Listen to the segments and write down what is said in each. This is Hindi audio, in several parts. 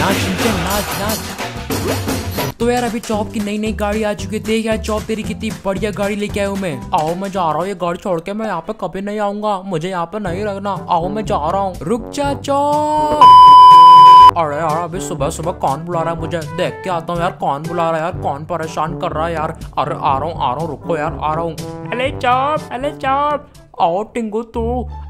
नाच शिनचैन नाच नाच। तो यार अभी चॉप की नई नई गाड़ी आ चुकी है। देख यार चॉप तेरी कितनी बढ़िया गाड़ी लेके आया हूँ मैं। आओ मैं जा रहा हूँ, ये गाड़ी छोड़ के मैं यहाँ पे कभी नहीं आऊंगा, मुझे यहाँ पे नहीं रखना। आओ मैं जा रहा हूँ, रुक जा चॉप। अरे यार अभी सुबह सुबह कौन बुला रहा है मुझे, देख के आता हूँ यार कौन बुला रहा है यार, कौन परेशान कर रहा है यार। अरे आ रहा हूँ रुको यार आ रहा हूँ। अरे चॉप, अरे चॉप आओ टिंगू तू।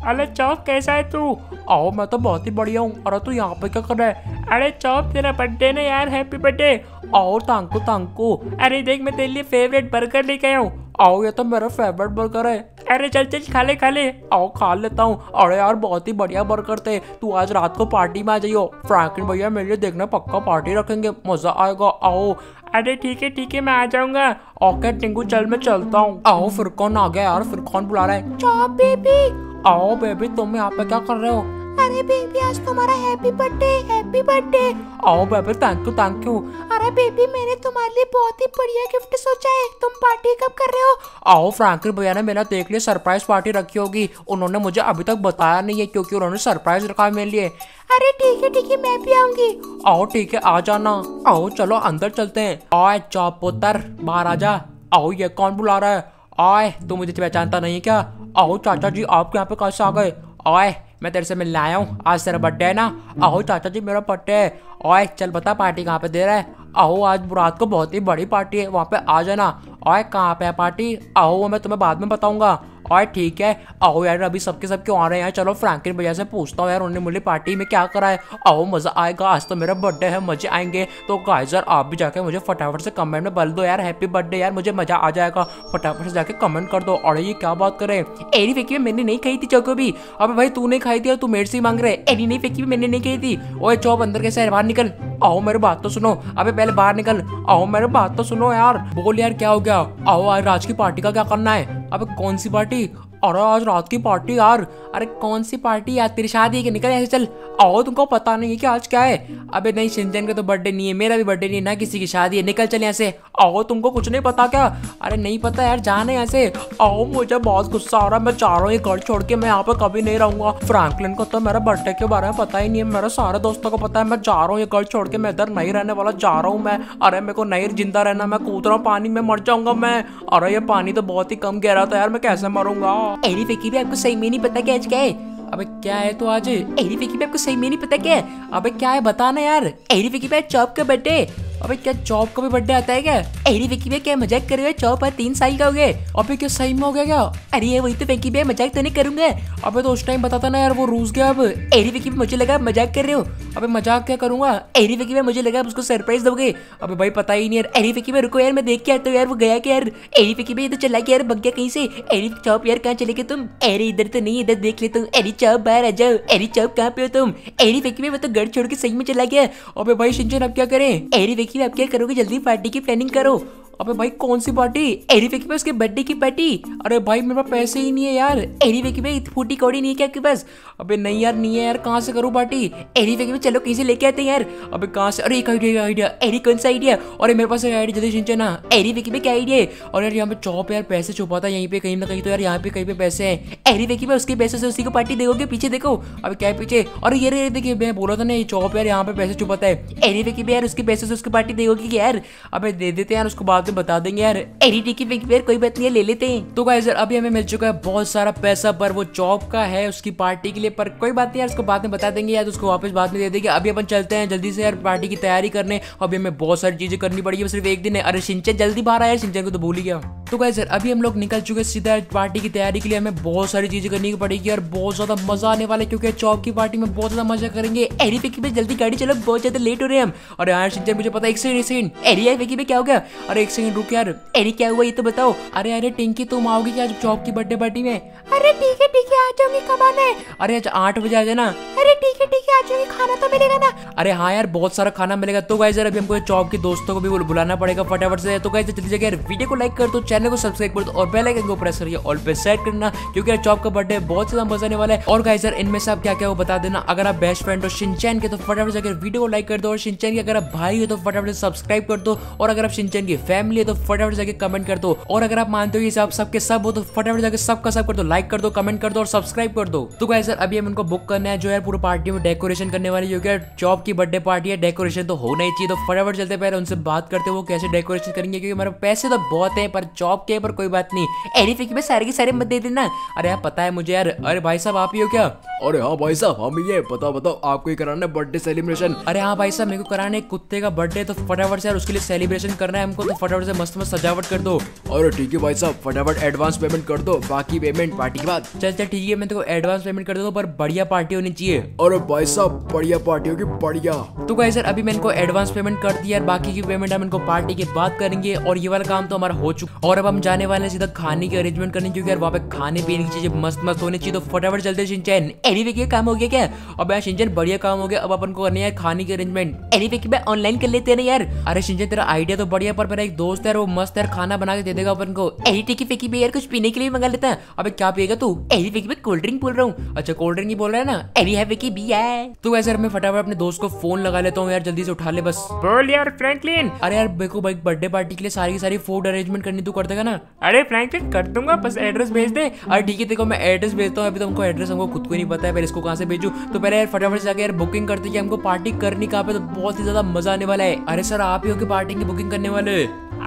अरे चॉप कैसा है तू? आओ मैं तो बहुत ही बढ़िया हूँ। अरे तू यहाँ पे क्या कर रहा है? अरे चॉप तेरा बर्थडे ना यार, हैप्पी बर्थडे। आओ तांको तांको, अरे देख मैं तेरे लिए फेवरेट बर्गर लेके आया हूँ। आओ ये तो मेरा फेवरेट बर्गर है। अरे चल चल खा ले खा ले। आओ खा लेता हूँ। अरे यार बहुत ही बढ़िया बर्गर थे। तू आज रात को पार्टी में आ जाइयो, फ्रैंकलिन भैया मेरे लिए देखना पक्का पार्टी रखेंगे, मजा आएगा। आओ अरे ठीक है मैं आ जाऊंगा। ओके टिंगू चल मैं चलता हूँ। आओ फिर कौन आ गया यार, फिर कौन बुला रहा है? Chop baby. आओ बेबी तुम यहाँ पे क्या कर रहे हो? अरे बेबी आज तुम्हारा हैप्पी बर्थडे, हैप्पी बर्थडे। आओ baby thank you thank you. अरे बेबी मैंने तुम्हारे लिए बहुत ही बढ़िया गिफ्ट सोचा है, तुम पार्टी कब कर रहे हो? आओ फ्रैंकलिन भैया ने मेरा देख लिया सरप्राइज पार्टी रखी होगी, उन्होंने मुझे अभी तक बताया नहीं है क्योंकि उन्होंने सरप्राइज रखा है मेरे लिए। अरे ठीक है मैं भी आऊंगी। आओ ठीक है आ जाना। आओ चलो अंदर चलते हैं। आए चॉप पुत्र बाहर आ जा। आओ ये कौन बुला रहा है? आए तू मुझे पहचानता नहीं क्या? आओ चाचा जी आप यहाँ पे कैसे आ गए? आए मैं तेरे से मिलने आया हूँ, आज तेरा बर्थडे है ना। आओ चाचा जी मेरा बर्थडे है। ओए चल बता पार्टी कहाँ पे दे रहा है? आओ आज रात को बहुत ही बड़ी पार्टी है, वहाँ पे आ जाना। ओए कहाँ पे है पार्टी? आओ वो मैं तुम्हें बाद में बताऊंगा। और ठीक है। आओ यार अभी सबके सब क्यों आ रहे हैं यार, चलो फ्रैंकलिन भैया से पूछता हूँ यार उन्होंने मुझे पार्टी में क्या करा है। आओ मज़ा आएगा, आज तो मेरा बर्थडे है, मजे आएंगे। तो गाइस यार आप भी जाके मुझे फटाफट से कमेंट में बोल दो यार हैप्पी बर्थडे यार, मुझे मज़ा आ जाएगा। फटाफट से जाके कमेंट कर दो। और ये क्या बात करें, एरी फेंकी मैंने नहीं खाई थी चौको भी। अब भाई तू नहीं खाई थी और तू मेरे से मांग रहे। एरी नहीं फेंकी मैंने नहीं खाई थी। ओए चॉप अंदर कैसे है, बाहर निकल। आओ मेरी बात तो सुनो, अबे पहले बाहर निकल। आओ मेरी बात तो सुनो यार, बोल यार क्या हो गया? आओ आज रात की पार्टी का क्या करना है? अबे कौन सी पार्टी? अरे आज रात की पार्टी यार। अरे कौन सी पार्टी यार, तेरी शादी के निकल ऐसे चल। आओ तुमको पता नहीं है कि आज क्या है? अबे नहीं शिनचैन का तो बर्थडे नहीं है, मेरा भी बर्थडे नहीं है, ना किसी की शादी है, निकल चले यहाँ से। आओ तुमको कुछ नहीं पता क्या? अरे नहीं पता यार, जाने यहाँ से। आओ मुझे बहुत गुस्सा आ रहा है, मैं चाह रहा हूँ ये घर छोड़ के मैं यहाँ पर कभी नहीं रहूँगा। फ्रैंकलिन को तो मेरा बर्थडे के बारे में पता ही नहीं है, मेरे सारे दोस्तों को पता है। मैं जा रहा हूँ ये घर छोड़ के, मैं इधर नहीं रहने वाला, जा रहा हूँ मैं। अरे मेरे को नहीं जिंदा रहना, मैं कूद रहा हूँ पानी में, मर जाऊँगा मैं। अरे ये पानी तो बहुत ही कम गहरा था यार, मैं कैसे मरूंगा? एरी फेंकी भी आपको सही में नहीं पता क्या आज क्या है? अबे क्या है तो आज? एरी फेंकी भी आपको सही में नहीं पता क्या है? अबे क्या है बताना यार। एरी फेंकी पे चॉप का बर्थडे। अबे क्या चॉप का भी बर्थडे आता है क्या? एरी फेंकी भैया क्या मजाक कर रहे हो? चॉप आज 3 साल का हो गया। अबे क्या सही में हो गया क्या? अरे ये वही तो फेंकी भैया, मजाक तो नहीं करूंगा। अबे तो उस टाइम बताता ना यार, वो रूस गया। अब एरी फेंकी मुझे लगा मजाक कर रहे हो। अबे मजाक क्या करूंगा? एरी फेंकी भैया मुझे लगा उसको सरप्राइज दोगे। अबे भाई पता ही नहीं यार। एरी फेंकी भैया रुको यार, मैं देख के आता हूँ यार वो गया क्या यार। एरी फेंकी भैया तो चला गया यार, भग गया कहीं से। एरी चॉप यार कहाँ चले गए तुम? एरी इधर तो नहीं, इधर देख लेता हूँ। एरी चॉप बाहर आ जाओ। एरी चॉप कहाँ पे हो तुम? एरी फेंकी भैया तो घर छोड़ के सही में चला गया। अबे भाई शिनचैन अब क्या करें? एरी फेंकी भैया आप क्या करोगे? जल्दी पार्टी की प्लानिंग करो। अबे भाई कौन सी पार्टी? एरी फेंकी भैया उसके बर्थडे की पार्टी। अरे भाई मेरे पास पैसे ही नहीं है यार। एरी फेंकी भैया फूटी कौड़ी नहीं है क्या आपके पास? अबे नहीं यार नहीं है यार, कहाँ से करूँ पार्टी? एरी फेंकी भैया चलो कहीं से लेके आते हैं यार। अबे कहाँ से? अरे एक आइडिया। एरी कौन सा आइडिया? अरे मेरे पास एक आइडिया, जल्दी शिनचैन। एरी फेंकी भैया क्या आइडिया है? और यार यहाँ पे चॉप यार पैसे छुपा था यहीं पे कहीं ना कहीं, तो यार यहाँ पे कहीं पे पैसे हैं। एरी फेंकी भैया उसके पैसे से उसी को पार्टी दोगे? पीछे देखो। अबे क्या पीछे? और ये देखिए मैं बोला था ना ये चॉप यार यहाँ पे पैसे छुपाता है। एरी फेंकी भैया उसके पैसे से उसकी पार्टी दोगे यार? अबे दे देते यार उसको, बात बता देंगे यार। एडी की फेयर कोई बात नहीं ले लेते हैं। तो गाइस यार अभी हमें मिल चुका है बहुत सारा पैसा, पर वो चॉप का है उसकी पार्टी के लिए, पर कोई बात नहीं यार उसको बाद में बता देंगे यार, उसको वापस बाद में दे देंगे। अभी अपन चलते हैं जल्दी से यार पार्टी की तैयारी करने। अभी हमें बहुत सारी चीजें करनी पड़ी है, सिर्फ एक दिन है। अरे शिनचैन जल्दी बाहर आया, शिनचैन को तो भूल ही गया। तो गाइस यार अभी हम लोग निकल चुके सीधा पार्टी की तैयारी के लिए। हमें बहुत सारी चीजें करनी पड़ेगी और बहुत ज्यादा मजा आने वाला है क्योंकि चॉप की पार्टी में बहुत ज्यादा मजा करेंगे। एरी फेंकी भैया जल्दी गाड़ी चलो, बहुत ज्यादा लेट हो रहे हैं हम। और यार शिनचैन मुझे पता है, एक सेकंड एरी फेंकी भैया क्या हो गया? अरे एक सेकंड रुक यार, एरी क्या हुआ ये तो बताओ। अरे अरे टिंकी तुम आओगी क्या आज चॉप की बर्थडे पार्टी में? अरे ठीक है आ जाऊंगी, कब आना है? अरे आज 8 बजे आ जाना। अरे ठीक है आ जाऊंगी, खाना तो मिलेगा ना? अरे हाँ यार बहुत सारा खाना मिलेगा। तो गाइस यार अभी हमको चॉप के दोस्तों को भी बुलाना पड़ेगा फटाफट से। तो गाइस जल्दी से यार वीडियो को लाइक कर दो, चैनल को सब्सक्राइब कर दो और बेल आइकन को प्रेस करिए ऑल पे सेट करना, क्योंकि चॉप का बर्थडे बहुत ज्यादा मजा आने वाला है। और गाइस यार इनमें से आप क्या क्या हो बता देना। अगर आप बेस्ट फ्रेंड हो शिनचैन के तो फटाफट जाकर वीडियो को लाइक कर दो, और शिनचैन के अगर आप भाई हो तो फटाफट सब्सक्राइब कर दो, और अगर आप शिनचैन की फैमिली है तो फटाफट जाकर कमेंट कर दो, और अगर आप मानते हो ये सबके सब हो तो फटाफट जाकर सबका सब कर दो, लाइक कर दो, कमेंट कर दो और सब्सक्राइब कर दो। तो गाइस यार अभी हम उनको बुक करना है जो यार पूरी पार्टी में डेकोरेशन करने वाली, क्योंकि चॉप की बर्थडे पार्टी है, डेकोरेशन तो होना ही चाहिए। तो फटाफट चलते पहले उनसे बात करते हैं वो कैसे डेकोरेशन करेंगे, क्योंकि हमारे पैसे तो बहुत हैं पर चॉप के पर कोई बात नहीं। एडीफिक में सारे के सारे मत दे देना। अरे यार पता है मुझे यार। अरे भाई साहब आप ही हो क्या? अरे हाँ भाई साहब हम ही है। बताओ आपको ही कराना है बर्थडे सेलिब्रेशन? अरे हाँ भाई साहब मेरे को कराना है कुत्ते का बर्थडे, तो फटाफट से यार उसके लिए सेलिब्रेशन करना है हमको, तो फटाफट से मस्त मस्त सजावट कर दो। अरे ठीक है भाई साहब फटाफट एडवांस पेमेंट कर दो, बाकी पेमेंट पार्टी के बाद। चलते ठीक है मैं तो एडवांस पेमेंट कर दूंगा, पर बढ़िया पार्टी होनी चाहिए। अरे भाई साहब बढ़िया पार्टी होगी बढ़िया। तो गाइस यार अभी मैं इनको एडवांस पेमेंट कर दिया, बाकी की पेमेंट हम इनको पार्टी के बाद करेंगे। और ये वाला काम तो हमारा हो चुका, और अब हम जाने वाले हैं सीधा खाने की अरेंजमेंट करने, क्योंकि यार वहाँ पे खाने पीने की चीजें मस्त मस्त होनी चाहिए। तो फटाफट चलते शिनचैन। एडीफिक काम हो गया क्या? अब यार शिनचैन बढ़िया काम हो गया, अब अपन को करनी है खाने की अरेंजमेंट। एडीफिक मैं ऑनलाइन कर लेते हैं यार। अरे शिनचैन तेरा आइडिया तो बढ़िया, पर मेरा एक दोस्त है वो मस्त यार खाना बना के दे देगा अपन को। एडीफिक फेकी भी यार कुछ पीने के लिए मंगा लेता है। अब क्या पिएगा तू? एडीफिक में कोल्ड ड्रिंक बोल रहा हूँ। अच्छा कोल्ड ड्रिंक ही बोल रहा है ना, एडीफिक भी है। तो वैसे मैं फटाफट अपने दोस्त को फोन लगा लेता हूँ यार, जल्दी से उठा ले बस। बोल यार फ्रैंकलिन। अरे यार देखो भाई बर्थडे पार्टी के लिए सारी की सारी फूड अरेंजमेंट करनी तू कर देगा ना? अरे फ्रैंकलिन कर दूंगा, बस एड्रेस भेज दे। अरे ठीक है देखो मैं एड्रेस भेजता हूँ, अभी तो हमको एड्रेस हमको खुद को नहीं पता है, पहले इसको कहाँ से भेजू। तो पहले यार फटाफट से आगे यार बुकिंग करते कि हमको पार्टी करनी कहाँ पे, तो बहुत ही ज्यादा मजा आने वाला है। अरे सर आप ही हो के पार्टी की बुकिंग करने वाले?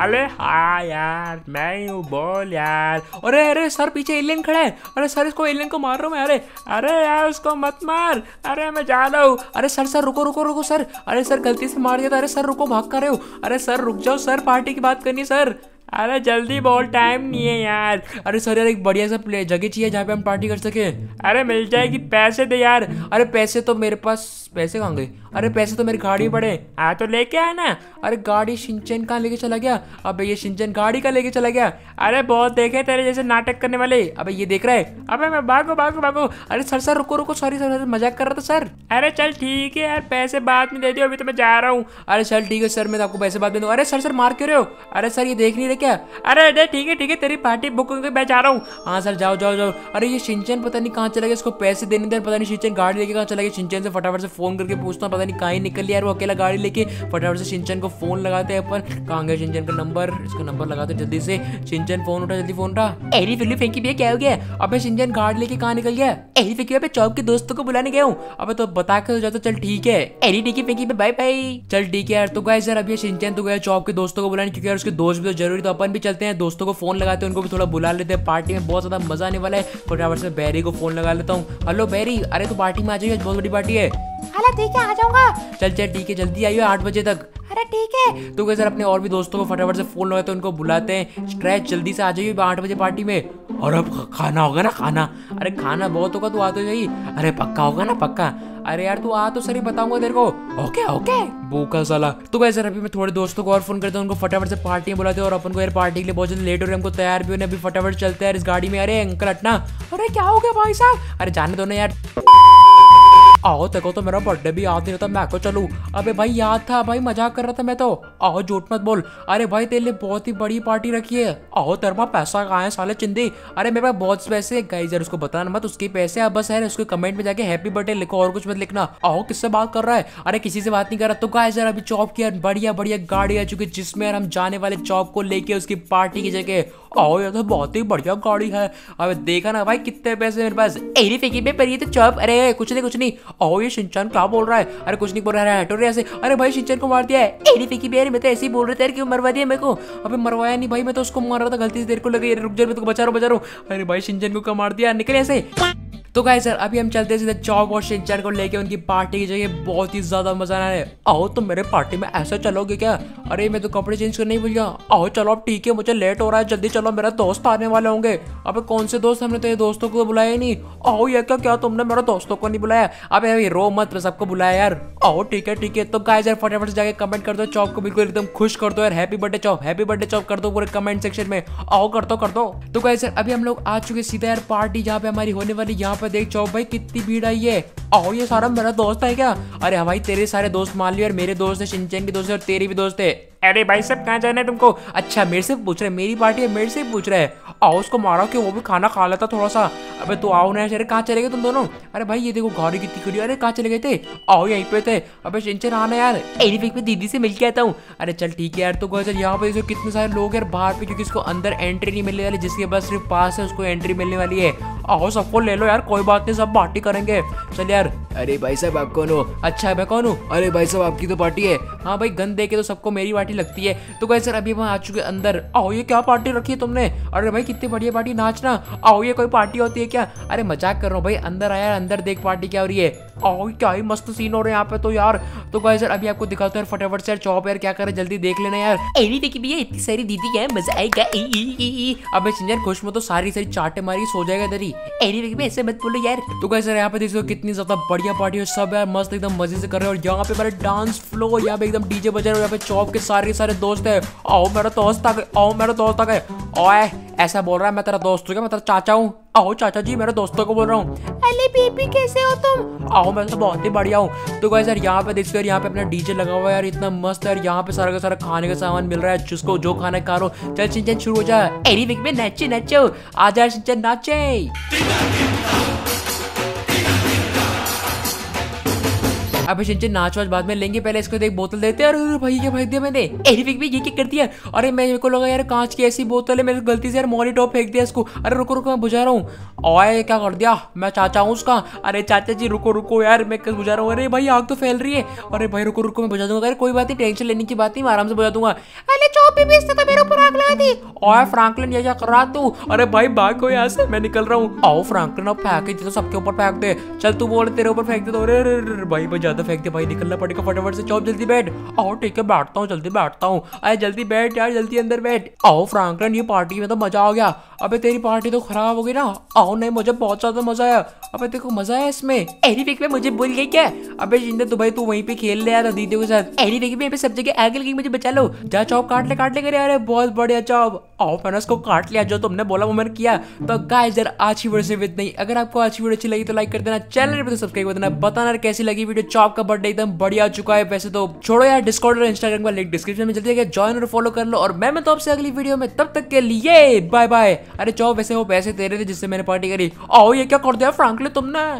अरे हाँ यार मैं हूँ बोल यार। अरे अरे सर पीछे एलियन खड़ा है। अरे सर इसको एलियन को मार रहा हूँ मैं। अरे अरे यार उसको मत मार, अरे मैं जा रहा हूँ। अरे सर सर रुको रुको रुको सर। अरे सर गलती से मार दिया था। अरे सर रुको भाग कर रहे हो। अरे सर रुक जाओ सर, पार्टी की बात करनी सर। अरे जल्दी बोल टाइम नहीं है यार। अरे सर यार एक बढ़िया सा जगह चाहिए जहाँ पे हम पार्टी कर सके। अरे मिल जाएगी, पैसे दे यार। अरे पैसे तो मेरे पास, पैसे कहाँ गए? अरे पैसे तो मेरी गाड़ी में पड़े। हाँ तो लेके आया ना। अरे गाड़ी शिनचैन कहाँ लेके चला गया? अबे ये शिनचैन गाड़ी का लेके चला गया। अरे बहुत देखे तेरे जैसे नाटक करने वाले। अबे ये देख रहा है। अबे मैं भागो भागो भागो। अरे सर सर रुको रुको, सॉरी सर मजाक कर रहा था सर। अरे चल ठीक है यार, पैसे बाद में दे दियो, अभी तो मैं जा रहा हूँ। अरे चल ठीक है सर मैं आपको पैसे बाद में दूँगा। अरे सर सर मार क्यों रहे हो? अरे सर ये देख नहीं रहे क्या? अरे ठीक है तेरी पार्टी बुक होगी, मैं जा रहा हूँ। हाँ सर जाओ जाओ जाओ। अरे ये शिनचैन पता नहीं कहाँ चला गया, इसको पैसे देने दें, पता नहीं शिनचैन गाड़ी लेके कहाँ चला गया। शिनचैन से फटाफट से फोन करके पूछता हूँ, पता नहीं कहाँ निकल लिया यार वो अकेला गाड़ी लेके। फटाफट से शिनचैन को फोन लगाते हैं अपन। कहाँ गया शिनचैन का नंबर? इसका नंबर लगाते जल्दी से। शिनचैन फोन उठा, जल्दी फोन उठा। एरी फिल्ली फेंकी भी क्या हो गया? अब शिनचैन गाड़ी लेके कहाँ निकल गया? एरी फेंकी पे चौक के दोस्तों को बुलाने गया हूँ। अब तो बता के जाता। चल ठीक है एरी टी की फेंकी पे बाय बाय। चल ठीक है यार। तो गाइस यार अभी शिनचैन तो गया चौक के दोस्तों को बुलाने, क्योंकि यार उसके दोस्त भी तो जरूरी। तो अपन भी चलते हैं, दोस्तों को फोन लगाते हैं, उनको भी थोड़ा बुला लेते हैं। पार्टी में बहुत ज्यादा मजा आने वाला है। फटाफट से बैरी को फोन लगा लेता हूँ। हेलो बैरी, अरे तो पार्टी में आ जाइए, बहुत बड़ी पार्टी है। हेलो ठीक है आ जाऊंगा। चल चल ठीक है जल्दी आइयो 8 बजे तक। अरे ठीक है। तो सर अपने और भी दोस्तों को फटाफट से फोन लगाते हैं, उनको बुलाते हैं। स्ट्रेच जल्दी से आ जाइए 8 बजे पार्टी में। और अब खाना होगा ना खाना? अरे खाना बहुत होगा, तू आ तो जाइए। अरे पक्का होगा ना? पक्का। अरे यार तू आ तो सर ही बताऊंगा तेरे को। ओके ओके भूखा साला। तो गाइस यार अभी मैं थोड़े दोस्तों को और फोन करता हूँ, उनको फटाफट से पार्टी में बुलाते हैं। और अपन को यार पार्टी के लिए बहुत जल्दी लेट हो रहा है, हमको तैयार भी होने। अभी फटाफट चलते हैं इस गाड़ी में। अरे अंकल हटना। अरे क्या हो गया भाई साहब? अरे जाने दो ना यार। आओ देखो तो मेरा बर्थडे भी याद नहीं होता, मैं को चलूँ? अबे भाई याद था, भाई मजाक कर रहा था मैं तो। आओ झूठ मत बोल। अरे भाई तेरे लिए बहुत ही बड़ी पार्टी रखी है। आओ तेरे पास पैसा कहाँ है साले चिंदी? अरे मेरे पास बहुत पैसे। गाइस यार उसको बताना मत उसके पैसे। आप बस यार उसके कमेंट में जाके हैप्पी बर्थडे लिखो, और कुछ मत लिखना। आओ किससे बात कर रहा है? अरे किसी से बात नहीं कर रहा। तो गाइस यार अभी चॉप की यार बढ़िया बढ़िया गाड़ी आ चुकी है, जिसमें यार हम जाने वाले चॉप को लेके उसकी पार्टी की जगह। आओ यार तो बहुत ही बढ़िया गाड़ी है। अब देखा ना भाई कितने पैसे मेरे पास। एरी फेंकी पे पर ये तो चॉप। अरे कुछ नहीं कुछ नहीं। ये शिनचैन क्या बोल रहा है? अरे कुछ नहीं बोल रहा है, हटो रहा से। अरे भाई शिनचैन को मार दिया है। एरी फेंकी भी यार मैं तो ऐसे ही बोल रहा था यार, क्यों मरवा दिया मेरे को? अबे मरवाया नहीं भाई, मैं तो उसको मार रहा था गलती से, देर को लगी। रुक जा मैं तो बचा रहा। अरे भाई शिनचैन को क्या मार दिया, निकले ऐसे। तो गाइस यार अभी हम चलते हैं सीधे चॉप और शिनचैन को लेके उनकी पार्टी की जगह। बहुत ही ज्यादा मजा आना है। आओ तो मेरे पार्टी में ऐसा चलोगे क्या? अरे मैं तो कपड़े चेंज करने ही भूल गया। आओ चलो अब ठीक है, मुझे लेट हो रहा है, जल्दी चलो मेरा दोस्त आने वाले होंगे। अबे कौन से दोस्त? हमने तो ये दोस्तों को बुलाया ही नहीं। आओ ये क्या तुमने मेरे दोस्तों को नहीं बुलाया? अबे रो मत, सबको बुलाया यार। आओ ठीक है ठीक है। तो गाइस यार फटाफट से जाके कमेंट कर दो, चॉप को बिल्कुल एकदम खुश कर दो यार। हैप्पी बर्थडे चॉप कर दो पूरे कमेंट सेक्शन में। आओ कर दो कर दो। तो गाइस यार अभी हम लोग आ चुके सीधा यार पार्टी जहाँ पे हमारी होने वाली। यहाँ पर देख चॉप भाई कितनी भीड़ आई है। आओ ये सारा मेरा दोस्त है क्या? अरे भाई तेरे सारे दोस्त मान लियो यार, मेरे दोस्त है, शिनचैन के दोस्त है और तेरे भी दोस्त है। अरे भाई साहब कहाँ जाना है तुमको? अच्छा मेरे से पूछ रहे, मेरी पार्टी है, मेरे से पूछ रहे हैं। आओ उसको मारो कि वो भी खाना खा लेता थोड़ा सा। अबे तो आओ ना यार, कहाँ चले गए तुम दोनों? अरे भाई ये देखो गाड़ी कितनी खड़ी है, अरे कहाँ चले गए थे? आओ यहीं पे थे। अबे शिनचैन आना यार, एनीफिक में दीदी से मिल के आता हूँ। अरे चल ठीक है यार। तो गो चल, यहाँ पे जो कितने सारे लोग यार बाहर पे, क्योंकि इसको अंदर एंट्री नहीं मिलने वाली, जिसके पास सिर्फ पास है उसको एंट्री मिलने वाली है। आओ सबको ले लो यार, कोई बात नहीं, सब पार्टी करेंगे। चल यार। अरे भाई साहब आप कौन हो? अच्छा मैं कौन हूँ? अरे भाई साहब आपकी तो पार्टी है। हाँ भाई गन देके तो सबको मेरी पार्टी लगती है। तो गाइस सर अभी वहाँ आ चुके अंदर। आओ ये क्या पार्टी रखी है तुमने? अरे भाई कितनी बढ़िया पार्टी, नाचना। आओ ये कोई पार्टी होती है क्या? अरे मजाक कर रहा हूँ भाई, अंदर आया, अंदर देख पार्टी क्या हो रही है। आओ क्या ही मस्त सीन हो रहा है यहाँ पे तो यार। तो गाइस सर अभी आपको दिखाते हैं फटाफट से यार। चॉप यार क्या करे जल्दी देख लेना यार। एनी देखिए भैया इतनी सारी दीदी है, मजा आएगा। अब शिनचैन खुश में तो सारी सारी चाटे मारी सो जाएगा इधर ही। एनी देखिए ऐसे मत बोलो यार। तो गाइस सर यहाँ पे देखो कितनी ज्यादा बढ़िया पार्टी है, सब यार मस्त एकदम मजे से कर रहे हैं। और यहाँ पे मेरा डांस फ्लोर, यहाँ पे एकदम डीजे बजा रहा है, यहाँ पे चॉप के सारे सारे दोस्त है। आओ मेरा दोस्त आ गए, आओ मेरा दोस्त आ गए। ओए ऐसा बोल रहा है, मैं तेरा दोस्त हूँ क्या? मैं तेरा चाचा हूँ। आओ चाचा जी, मेरे दोस्तों को बोल रहा हूँ। अरे बेबी कैसे हो तुम? आओ मैं तो बहुत ही बढ़िया हूँ। तो गाइस यार यहाँ पे देखते हो, यहाँ पे अपना डीजे लगा हुआ है यार, इतना मस्त है। यहाँ पे सारा का सारा खाने का सामान मिल रहा है, जिसको जो खाना खा लो। चल शिनचैन शुरू हो जा। एनी वीक में नाचे नाचो, आजा शिनचैन नाचे। अबे शिनचैन नाच वाच बाद में लेंगे, पहले इसको देख बोतल देते हैं। अरे भाई क्या फेंक दिया मैंने? एनीफिक भी ये क्या कर दिया? अरे मेरे को लगा यार कांच की ऐसी बोतल है, मैंने गलती से यार मॉनिटर फेंक दिया इसको। अरे रुको रुको मैं बुझा रहा हूँ। ओए क्या कर दिया? मैं चाचा हूँ उसका। अरे चाचा जी रुको रुको यार मैं बुझा रहा हूँ। अरे भाई आग तो फैल रही है। अरे भाई रुको रुको मैं बुझा दूंगा। अरे कोई बात नहीं, टेंशन लेने की बात नहीं, मैं आराम से बुझा दूंगा। ओए फ्रैंकलिन ये क्या कर रहा तू? अरे भाई भागो यहाँ से, मैं निकल रहा हूँ। आओ फ्रैंकलिन अब फेंक दे, सबके ऊपर फेंक दे। चल तू बोल तेरे ऊपर फेंक दे। अरे भाई बुझा फेंक दे भाई, निकलना पड़ेगा फटाफट से। चॉप जल्दी बैठ। आओ ठीक है बैठता हूँ, जल्दी बैठता हूँ। अरे जल्दी बैठ यार, जल्दी अंदर बैठ। आओ फ्रैंकलिन ये पार्टी में तो मजा आ गया। अबे तेरी पार्टी तो खराब हो गई ना। आओ नहीं मुझे बहुत ज्यादा मजा आया। अबे देखो मजा आया इसमें। एनीफिक में मुझे भूल गई क्या? अबे जिंदा तो भाई तू वहीं पे खेल ले यार दीदी के साथ। एनीफिक में सब जगह आगे लगी, मुझे बचा लो। जा चॉप काट ले करे। अरे बहुत बढ़िया चॉप। आओ मैंने उसको काट लिया, जो तुमने बोला वो मैंने किया। तो गाइस यार आज की वीडियो से इतना ही। अगर आपको आज की वीडियो अच्छी लगी तो लाइक कर देना, चैनल पे सब्सक्राइब कर देना। बताना कैसी लगी वीडियो। चॉप का बर्थडे एकदम बढ़िया आ चुका है। वैसे तो छोड़ो यार, डिस्कॉर्ड और इंस्टाग्राम का लिंक डिस्क्रिप्शन में जल्दी ज्वाइन और फॉलो कर लो। और मैं मिलता हूं आपसे अगली वीडियो में, तब तक के लिए बाय बाय। अरे चॉप वैसे वो पैसे दे रहे थे जिससे मैंने पार्टी करी। आओ ये क्या कर दिया फ्रैंकलिन तुमने?